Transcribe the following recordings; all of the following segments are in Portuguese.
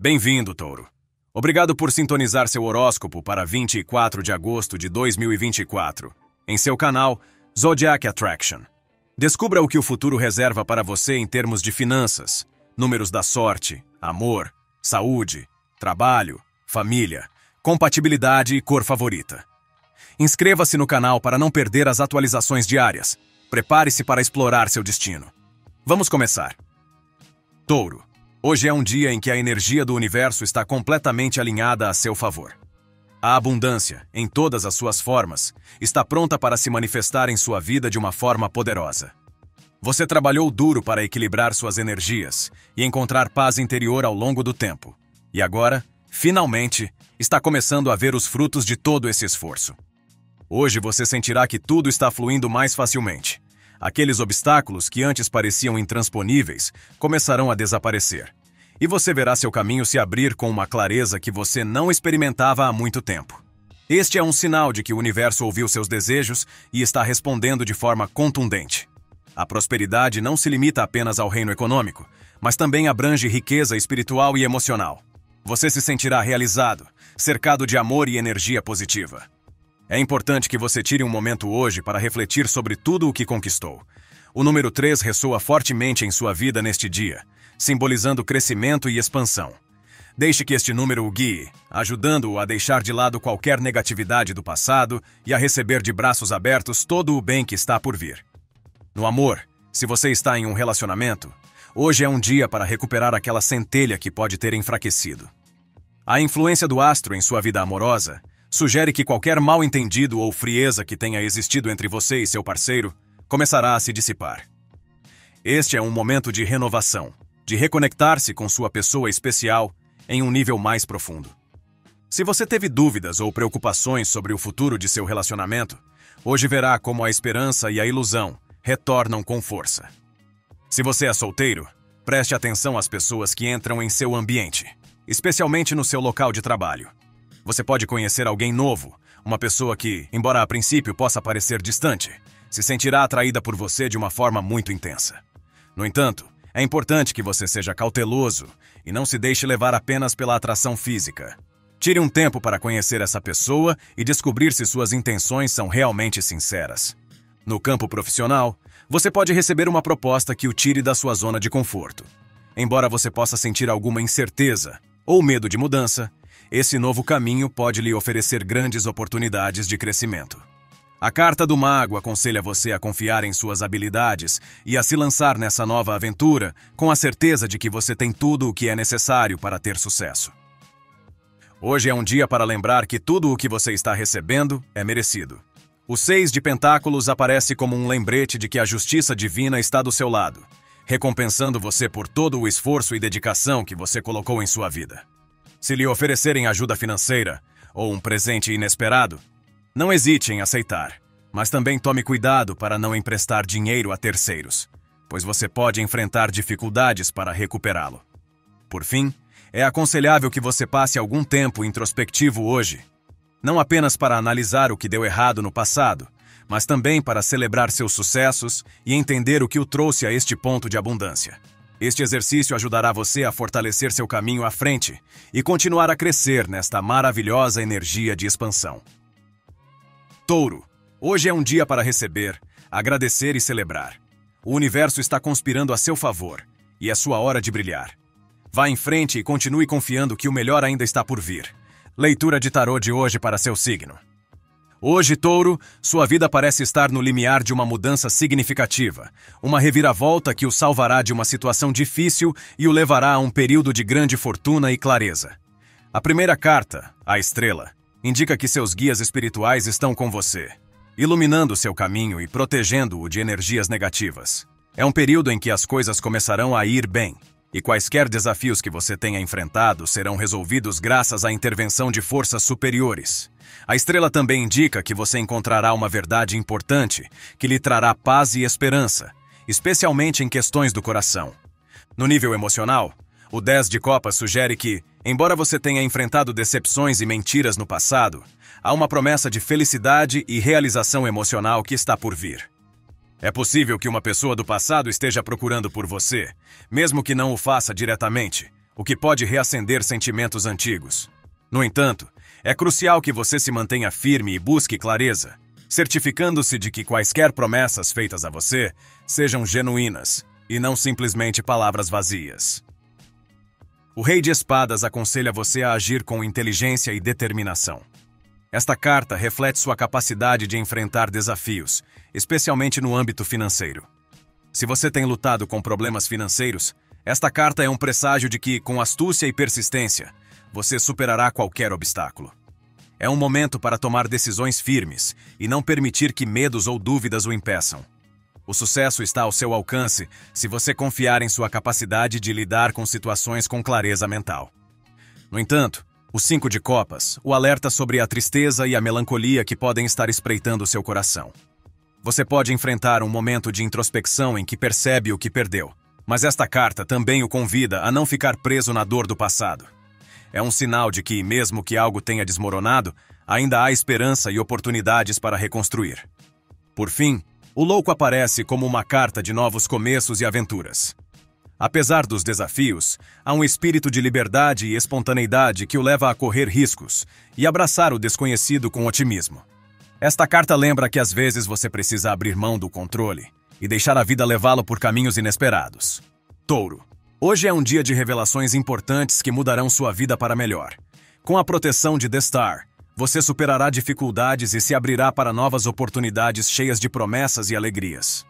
Bem-vindo, Touro. Obrigado por sintonizar seu horóscopo para 24 de agosto de 2024, em seu canal Zodiac Attraction. Descubra o que o futuro reserva para você em termos de finanças, números da sorte, amor, saúde, trabalho, família, compatibilidade e cor favorita. Inscreva-se no canal para não perder as atualizações diárias. Prepare-se para explorar seu destino. Vamos começar. Touro. Hoje é um dia em que a energia do universo está completamente alinhada a seu favor. A abundância, em todas as suas formas, está pronta para se manifestar em sua vida de uma forma poderosa. Você trabalhou duro para equilibrar suas energias e encontrar paz interior ao longo do tempo. E agora, finalmente, está começando a ver os frutos de todo esse esforço. Hoje você sentirá que tudo está fluindo mais facilmente. Aqueles obstáculos que antes pareciam intransponíveis começarão a desaparecer, e você verá seu caminho se abrir com uma clareza que você não experimentava há muito tempo. Este é um sinal de que o universo ouviu seus desejos e está respondendo de forma contundente. A prosperidade não se limita apenas ao reino econômico, mas também abrange riqueza espiritual e emocional. Você se sentirá realizado, cercado de amor e energia positiva. É importante que você tire um momento hoje para refletir sobre tudo o que conquistou. O número 3 ressoa fortemente em sua vida neste dia, simbolizando crescimento e expansão. Deixe que este número o guie, ajudando-o a deixar de lado qualquer negatividade do passado e a receber de braços abertos todo o bem que está por vir. No amor, se você está em um relacionamento, hoje é um dia para recuperar aquela centelha que pode ter enfraquecido. A influência do astro em sua vida amorosa sugere que qualquer mal-entendido ou frieza que tenha existido entre você e seu parceiro começará a se dissipar. Este é um momento de renovação, de reconectar-se com sua pessoa especial em um nível mais profundo. Se você teve dúvidas ou preocupações sobre o futuro de seu relacionamento, hoje verá como a esperança e a ilusão retornam com força. Se você é solteiro, preste atenção às pessoas que entram em seu ambiente, especialmente no seu local de trabalho. Você pode conhecer alguém novo, uma pessoa que, embora a princípio possa parecer distante, se sentirá atraída por você de uma forma muito intensa. No entanto, é importante que você seja cauteloso e não se deixe levar apenas pela atração física. Tire um tempo para conhecer essa pessoa e descobrir se suas intenções são realmente sinceras. No campo profissional, você pode receber uma proposta que o tire da sua zona de conforto. Embora você possa sentir alguma incerteza ou medo de mudança, esse novo caminho pode lhe oferecer grandes oportunidades de crescimento. A carta do Mago aconselha você a confiar em suas habilidades e a se lançar nessa nova aventura com a certeza de que você tem tudo o que é necessário para ter sucesso. Hoje é um dia para lembrar que tudo o que você está recebendo é merecido. O 6 de Pentáculos aparece como um lembrete de que a justiça divina está do seu lado, recompensando você por todo o esforço e dedicação que você colocou em sua vida. Se lhe oferecerem ajuda financeira ou um presente inesperado, não hesite em aceitar, mas também tome cuidado para não emprestar dinheiro a terceiros, pois você pode enfrentar dificuldades para recuperá-lo. Por fim, é aconselhável que você passe algum tempo introspectivo hoje, não apenas para analisar o que deu errado no passado, mas também para celebrar seus sucessos e entender o que o trouxe a este ponto de abundância. Este exercício ajudará você a fortalecer seu caminho à frente e continuar a crescer nesta maravilhosa energia de expansão. Touro, hoje é um dia para receber, agradecer e celebrar. O universo está conspirando a seu favor e é sua hora de brilhar. Vá em frente e continue confiando que o melhor ainda está por vir. Leitura de tarô de hoje para seu signo. Hoje, Touro, sua vida parece estar no limiar de uma mudança significativa, uma reviravolta que o salvará de uma situação difícil e o levará a um período de grande fortuna e clareza. A primeira carta, a estrela, indica que seus guias espirituais estão com você, iluminando seu caminho e protegendo-o de energias negativas. É um período em que as coisas começarão a ir bem, e quaisquer desafios que você tenha enfrentado serão resolvidos graças à intervenção de forças superiores. A estrela também indica que você encontrará uma verdade importante que lhe trará paz e esperança, especialmente em questões do coração. No nível emocional, o 10 de Copas sugere que, embora você tenha enfrentado decepções e mentiras no passado, há uma promessa de felicidade e realização emocional que está por vir. É possível que uma pessoa do passado esteja procurando por você, mesmo que não o faça diretamente, o que pode reacender sentimentos antigos. No entanto, é crucial que você se mantenha firme e busque clareza, certificando-se de que quaisquer promessas feitas a você sejam genuínas e não simplesmente palavras vazias. O Rei de Espadas aconselha você a agir com inteligência e determinação. Esta carta reflete sua capacidade de enfrentar desafios, especialmente no âmbito financeiro. Se você tem lutado com problemas financeiros, esta carta é um presságio de que, com astúcia e persistência, você superará qualquer obstáculo. É um momento para tomar decisões firmes e não permitir que medos ou dúvidas o impeçam. O sucesso está ao seu alcance se você confiar em sua capacidade de lidar com situações com clareza mental. No entanto, o 5 de Copas o alerta sobre a tristeza e a melancolia que podem estar espreitando seu coração. Você pode enfrentar um momento de introspecção em que percebe o que perdeu, mas esta carta também o convida a não ficar preso na dor do passado. É um sinal de que, mesmo que algo tenha desmoronado, ainda há esperança e oportunidades para reconstruir. Por fim, o Louco aparece como uma carta de novos começos e aventuras. Apesar dos desafios, há um espírito de liberdade e espontaneidade que o leva a correr riscos e abraçar o desconhecido com otimismo. Esta carta lembra que às vezes você precisa abrir mão do controle e deixar a vida levá-lo por caminhos inesperados. Touro. Hoje é um dia de revelações importantes que mudarão sua vida para melhor. Com a proteção de The Star, você superará dificuldades e se abrirá para novas oportunidades cheias de promessas e alegrias.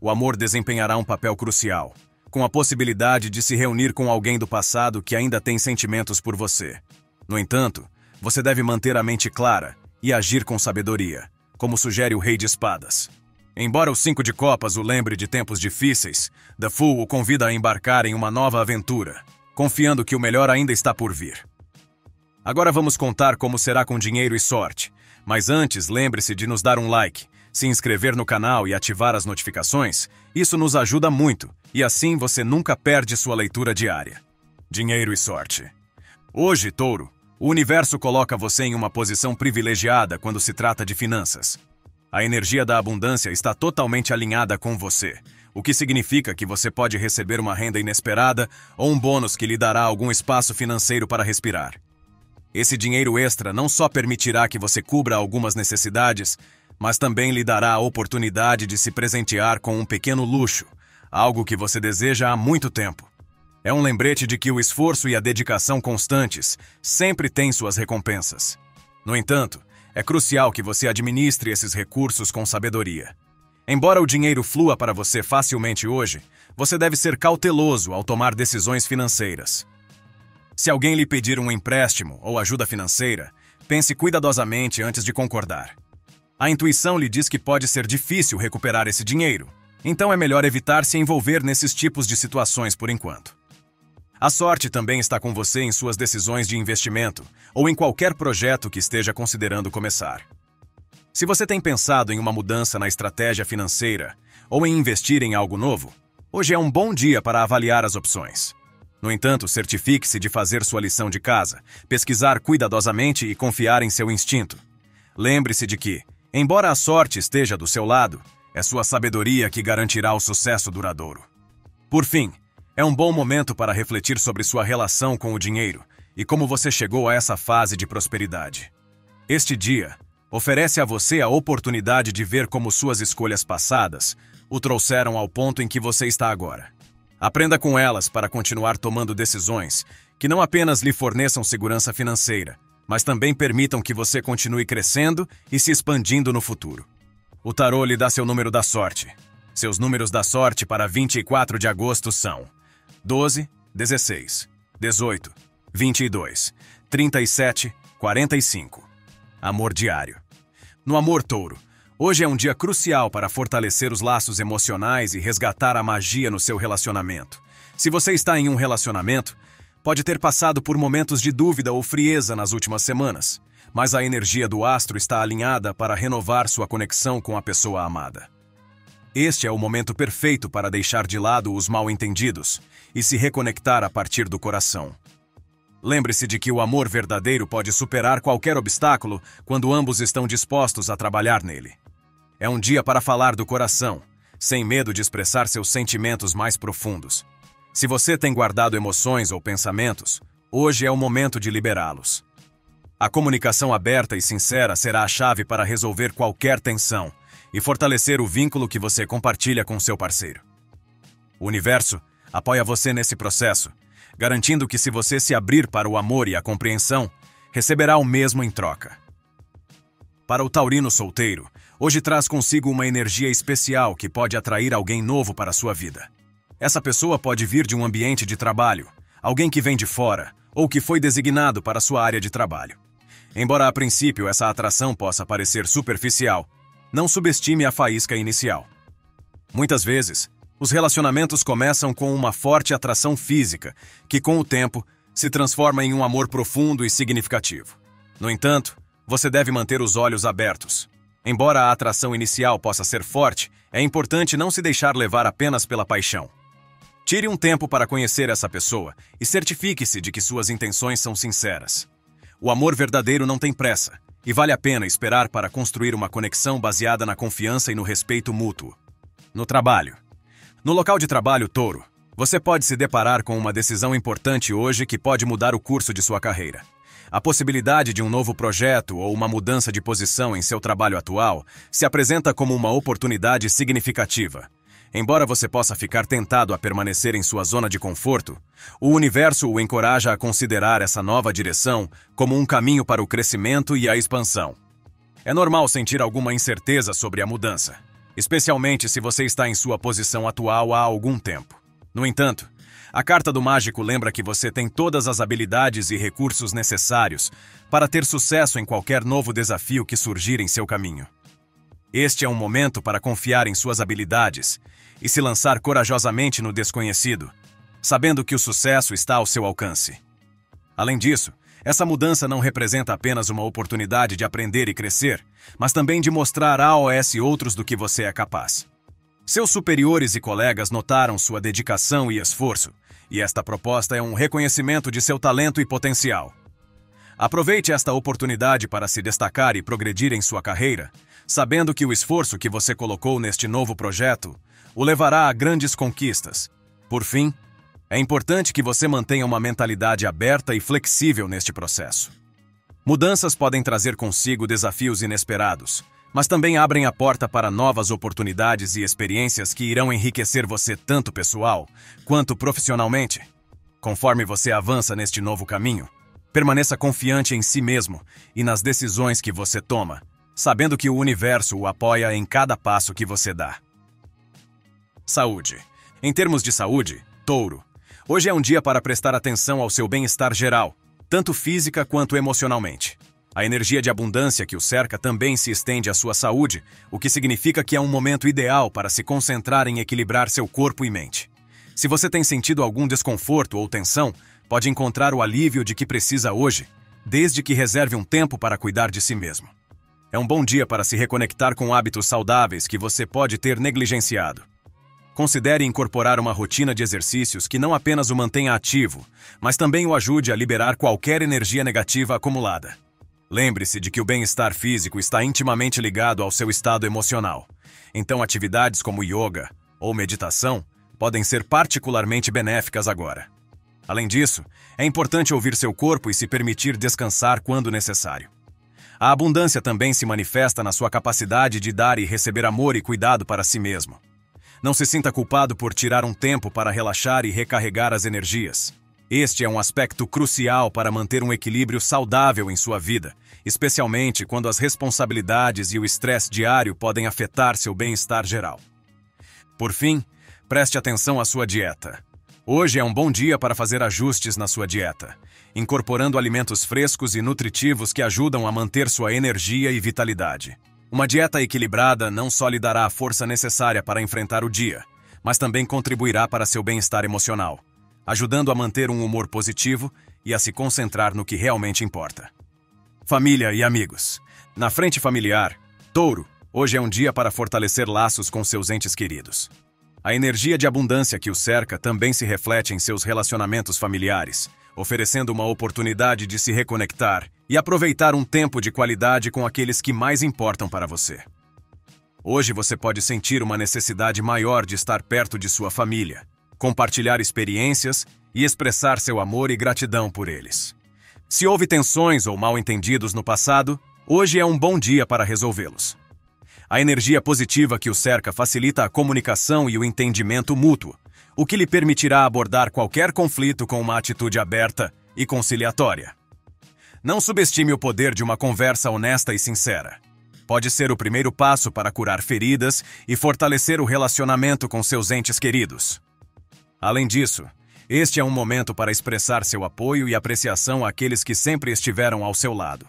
O amor desempenhará um papel crucial, com a possibilidade de se reunir com alguém do passado que ainda tem sentimentos por você. No entanto, você deve manter a mente clara e agir com sabedoria, como sugere o Rei de Espadas. Embora o 5 de Copas o lembre de tempos difíceis, The Fool o convida a embarcar em uma nova aventura, confiando que o melhor ainda está por vir. Agora vamos contar como será com dinheiro e sorte, mas antes lembre-se de nos dar um like, se inscrever no canal e ativar as notificações. Isso nos ajuda muito e assim você nunca perde sua leitura diária. Dinheiro e sorte. Hoje, Touro, o universo coloca você em uma posição privilegiada quando se trata de finanças. A energia da abundância está totalmente alinhada com você, o que significa que você pode receber uma renda inesperada ou um bônus que lhe dará algum espaço financeiro para respirar. Esse dinheiro extra não só permitirá que você cubra algumas necessidades, mas também lhe dará a oportunidade de se presentear com um pequeno luxo, algo que você deseja há muito tempo. É um lembrete de que o esforço e a dedicação constantes sempre têm suas recompensas. No entanto, é crucial que você administre esses recursos com sabedoria. Embora o dinheiro flua para você facilmente hoje, você deve ser cauteloso ao tomar decisões financeiras. Se alguém lhe pedir um empréstimo ou ajuda financeira, pense cuidadosamente antes de concordar. A intuição lhe diz que pode ser difícil recuperar esse dinheiro, então é melhor evitar se envolver nesses tipos de situações por enquanto. A sorte também está com você em suas decisões de investimento ou em qualquer projeto que esteja considerando começar. Se você tem pensado em uma mudança na estratégia financeira ou em investir em algo novo, hoje é um bom dia para avaliar as opções. No entanto, certifique-se de fazer sua lição de casa, pesquisar cuidadosamente e confiar em seu instinto. Lembre-se de que, embora a sorte esteja do seu lado, é sua sabedoria que garantirá o sucesso duradouro. Por fim, é um bom momento para refletir sobre sua relação com o dinheiro e como você chegou a essa fase de prosperidade. Este dia oferece a você a oportunidade de ver como suas escolhas passadas o trouxeram ao ponto em que você está agora. Aprenda com elas para continuar tomando decisões que não apenas lhe forneçam segurança financeira, mas também permitam que você continue crescendo e se expandindo no futuro. O tarô lhe dá seu número da sorte. Seus números da sorte para 24 de agosto são 12, 16, 18, 22, 37, 45. Amor diário. No amor, Touro, hoje é um dia crucial para fortalecer os laços emocionais e resgatar a magia no seu relacionamento. Se você está em um relacionamento, pode ter passado por momentos de dúvida ou frieza nas últimas semanas, mas a energia do astro está alinhada para renovar sua conexão com a pessoa amada. Este é o momento perfeito para deixar de lado os mal-entendidos e se reconectar a partir do coração. Lembre-se de que o amor verdadeiro pode superar qualquer obstáculo quando ambos estão dispostos a trabalhar nele. É um dia para falar do coração, sem medo de expressar seus sentimentos mais profundos. Se você tem guardado emoções ou pensamentos, hoje é o momento de liberá-los. A comunicação aberta e sincera será a chave para resolver qualquer tensão e fortalecer o vínculo que você compartilha com seu parceiro. O universo apoia você nesse processo, garantindo que se você se abrir para o amor e a compreensão, receberá o mesmo em troca. Para o taurino solteiro, hoje traz consigo uma energia especial que pode atrair alguém novo para a sua vida. Essa pessoa pode vir de um ambiente de trabalho, alguém que vem de fora ou que foi designado para sua área de trabalho. Embora a princípio essa atração possa parecer superficial, não subestime a faísca inicial. Muitas vezes, os relacionamentos começam com uma forte atração física, que com o tempo se transforma em um amor profundo e significativo. No entanto, você deve manter os olhos abertos. Embora a atração inicial possa ser forte, é importante não se deixar levar apenas pela paixão. Tire um tempo para conhecer essa pessoa e certifique-se de que suas intenções são sinceras. O amor verdadeiro não tem pressa e vale a pena esperar para construir uma conexão baseada na confiança e no respeito mútuo. No trabalho. No local de trabalho, touro, você pode se deparar com uma decisão importante hoje que pode mudar o curso de sua carreira. A possibilidade de um novo projeto ou uma mudança de posição em seu trabalho atual se apresenta como uma oportunidade significativa. Embora você possa ficar tentado a permanecer em sua zona de conforto, o universo o encoraja a considerar essa nova direção como um caminho para o crescimento e a expansão. É normal sentir alguma incerteza sobre a mudança, especialmente se você está em sua posição atual há algum tempo. No entanto, a carta do mágico lembra que você tem todas as habilidades e recursos necessários para ter sucesso em qualquer novo desafio que surgir em seu caminho. Este é um momento para confiar em suas habilidades e se lançar corajosamente no desconhecido, sabendo que o sucesso está ao seu alcance. Além disso, essa mudança não representa apenas uma oportunidade de aprender e crescer, mas também de mostrar a outros do que você é capaz. Seus superiores e colegas notaram sua dedicação e esforço, e esta proposta é um reconhecimento de seu talento e potencial. Aproveite esta oportunidade para se destacar e progredir em sua carreira, sabendo que o esforço que você colocou neste novo projeto o levará a grandes conquistas. Por fim, é importante que você mantenha uma mentalidade aberta e flexível neste processo. Mudanças podem trazer consigo desafios inesperados, mas também abrem a porta para novas oportunidades e experiências que irão enriquecer você tanto pessoal quanto profissionalmente. Conforme você avança neste novo caminho, permaneça confiante em si mesmo e nas decisões que você toma, sabendo que o universo o apoia em cada passo que você dá. Saúde. Em termos de saúde, touro, hoje é um dia para prestar atenção ao seu bem-estar geral, tanto física quanto emocionalmente. A energia de abundância que o cerca também se estende à sua saúde, o que significa que é um momento ideal para se concentrar em equilibrar seu corpo e mente. Se você tem sentido algum desconforto ou tensão, pode encontrar o alívio de que precisa hoje, desde que reserve um tempo para cuidar de si mesmo. É um bom dia para se reconectar com hábitos saudáveis que você pode ter negligenciado. Considere incorporar uma rotina de exercícios que não apenas o mantenha ativo, mas também o ajude a liberar qualquer energia negativa acumulada. Lembre-se de que o bem-estar físico está intimamente ligado ao seu estado emocional. Então, atividades como yoga ou meditação podem ser particularmente benéficas agora. Além disso, é importante ouvir seu corpo e se permitir descansar quando necessário. A abundância também se manifesta na sua capacidade de dar e receber amor e cuidado para si mesmo. Não se sinta culpado por tirar um tempo para relaxar e recarregar as energias. Este é um aspecto crucial para manter um equilíbrio saudável em sua vida, especialmente quando as responsabilidades e o estresse diário podem afetar seu bem-estar geral. Por fim, preste atenção à sua dieta. Hoje é um bom dia para fazer ajustes na sua dieta, incorporando alimentos frescos e nutritivos que ajudam a manter sua energia e vitalidade. Uma dieta equilibrada não só lhe dará a força necessária para enfrentar o dia, mas também contribuirá para seu bem-estar emocional, ajudando a manter um humor positivo e a se concentrar no que realmente importa. Família e amigos. Na frente familiar, touro, hoje é um dia para fortalecer laços com seus entes queridos. A energia de abundância que o cerca também se reflete em seus relacionamentos familiares, oferecendo uma oportunidade de se reconectar e aproveitar um tempo de qualidade com aqueles que mais importam para você. Hoje você pode sentir uma necessidade maior de estar perto de sua família, compartilhar experiências e expressar seu amor e gratidão por eles. Se houve tensões ou mal-entendidos no passado, hoje é um bom dia para resolvê-los. A energia positiva que o cerca facilita a comunicação e o entendimento mútuo, o que lhe permitirá abordar qualquer conflito com uma atitude aberta e conciliatória. Não subestime o poder de uma conversa honesta e sincera. Pode ser o primeiro passo para curar feridas e fortalecer o relacionamento com seus entes queridos. Além disso, este é um momento para expressar seu apoio e apreciação àqueles que sempre estiveram ao seu lado.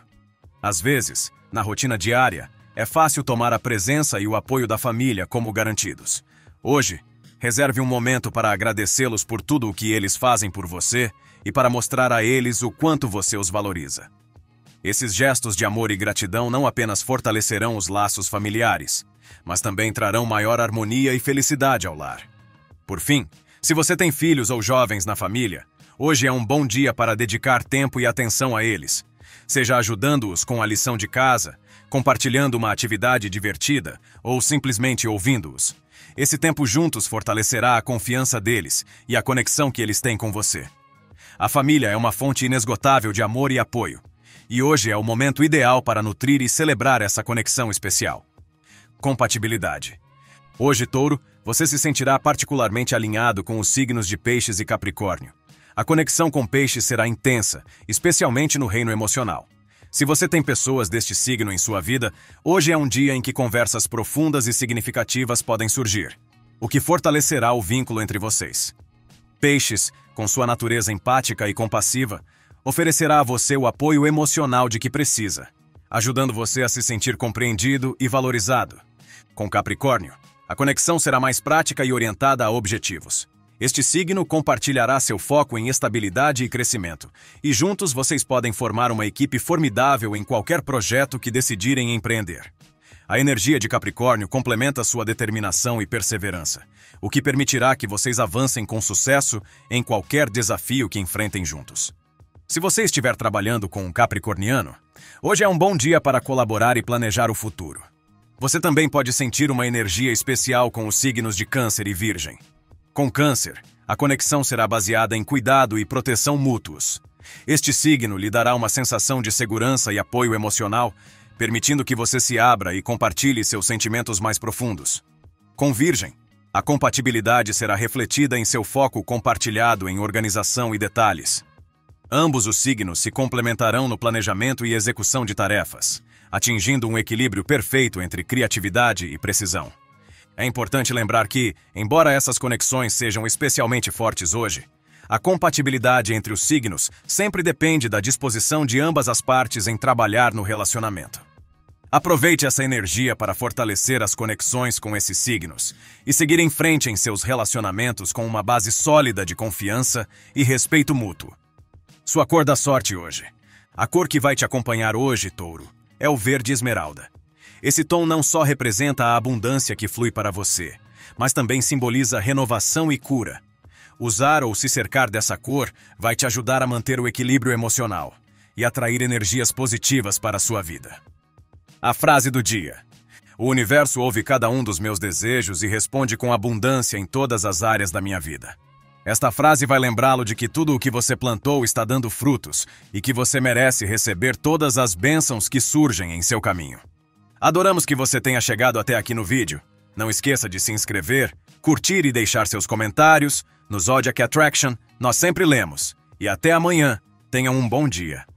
Às vezes, na rotina diária, é fácil tomar a presença e o apoio da família como garantidos. Hoje, reserve um momento para agradecê-los por tudo o que eles fazem por você e para mostrar a eles o quanto você os valoriza. Esses gestos de amor e gratidão não apenas fortalecerão os laços familiares, mas também trarão maior harmonia e felicidade ao lar. Por fim, se você tem filhos ou jovens na família, hoje é um bom dia para dedicar tempo e atenção a eles, seja ajudando-os com a lição de casa, compartilhando uma atividade divertida ou simplesmente ouvindo-os. Esse tempo juntos fortalecerá a confiança deles e a conexão que eles têm com você. A família é uma fonte inesgotável de amor e apoio. E hoje é o momento ideal para nutrir e celebrar essa conexão especial. Compatibilidade. Hoje, Touro, você se sentirá particularmente alinhado com os signos de Peixes e Capricórnio. A conexão com Peixes será intensa, especialmente no reino emocional. Se você tem pessoas deste signo em sua vida, hoje é um dia em que conversas profundas e significativas podem surgir, o que fortalecerá o vínculo entre vocês. Peixes, com sua natureza empática e compassiva, oferecerá a você o apoio emocional de que precisa, ajudando você a se sentir compreendido e valorizado. Com Capricórnio, a conexão será mais prática e orientada a objetivos. Este signo compartilhará seu foco em estabilidade e crescimento, e juntos vocês podem formar uma equipe formidável em qualquer projeto que decidirem empreender. A energia de Capricórnio complementa sua determinação e perseverança, o que permitirá que vocês avancem com sucesso em qualquer desafio que enfrentem juntos. Se você estiver trabalhando com um capricorniano, hoje é um bom dia para colaborar e planejar o futuro. Você também pode sentir uma energia especial com os signos de Câncer e Virgem. Com Câncer, a conexão será baseada em cuidado e proteção mútuos. Este signo lhe dará uma sensação de segurança e apoio emocional, permitindo que você se abra e compartilhe seus sentimentos mais profundos. Com Virgem, a compatibilidade será refletida em seu foco compartilhado em organização e detalhes. Ambos os signos se complementarão no planejamento e execução de tarefas, atingindo um equilíbrio perfeito entre criatividade e precisão. É importante lembrar que, embora essas conexões sejam especialmente fortes hoje, a compatibilidade entre os signos sempre depende da disposição de ambas as partes em trabalhar no relacionamento. Aproveite essa energia para fortalecer as conexões com esses signos e seguir em frente em seus relacionamentos com uma base sólida de confiança e respeito mútuo. Sua cor da sorte hoje. A cor que vai te acompanhar hoje, Touro, é o verde esmeralda. Esse tom não só representa a abundância que flui para você, mas também simboliza renovação e cura. Usar ou se cercar dessa cor vai te ajudar a manter o equilíbrio emocional e atrair energias positivas para a sua vida. A frase do dia. O universo ouve cada um dos meus desejos e responde com abundância em todas as áreas da minha vida. Esta frase vai lembrá-lo de que tudo o que você plantou está dando frutos e que você merece receber todas as bênçãos que surgem em seu caminho. Adoramos que você tenha chegado até aqui no vídeo. Não esqueça de se inscrever, curtir e deixar seus comentários. No Zodiac Attraction, nós sempre lemos. E até amanhã. Tenha um bom dia.